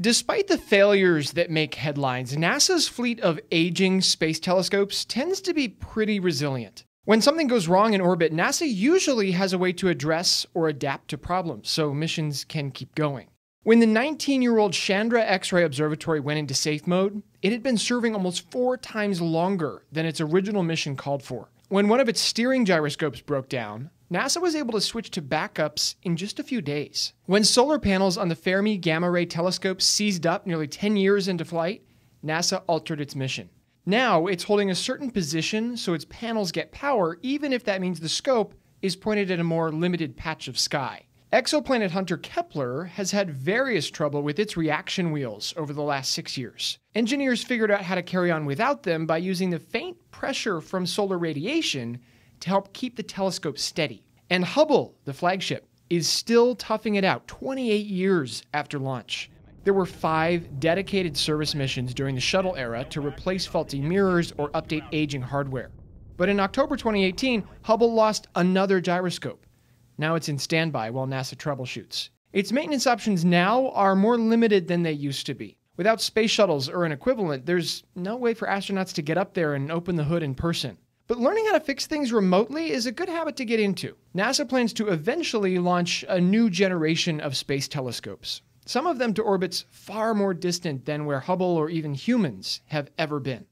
Despite the failures that make headlines, NASA's fleet of aging space telescopes tends to be pretty resilient. When something goes wrong in orbit, NASA usually has a way to address or adapt to problems, so missions can keep going. When the 19-year-old Chandra X-ray Observatory went into safe mode, it had been serving almost 4 times longer than its original mission called for. When one of its steering gyroscopes broke down, NASA was able to switch to backups in just a few days. When solar panels on the Fermi Gamma Ray Telescope seized up nearly 10 years into flight, NASA altered its mission. Now it's holding a certain position so its panels get power, even if that means the scope is pointed at a more limited patch of sky. Exoplanet hunter Kepler has had various trouble with its reaction wheels over the last 6 years. Engineers figured out how to carry on without them by using the faint pressure from solar radiation to help keep the telescope steady. And Hubble, the flagship, is still toughing it out 28 years after launch. There were 5 dedicated service missions during the shuttle era to replace faulty mirrors or update aging hardware. But in October 2018, Hubble lost another gyroscope. Now it's in standby while NASA troubleshoots. Its maintenance options now are more limited than they used to be. Without space shuttles or an equivalent, there's no way for astronauts to get up there and open the hood in person. But learning how to fix things remotely is a good habit to get into. NASA plans to eventually launch a new generation of space telescopes, some of them to orbits far more distant than where Hubble or even humans have ever been.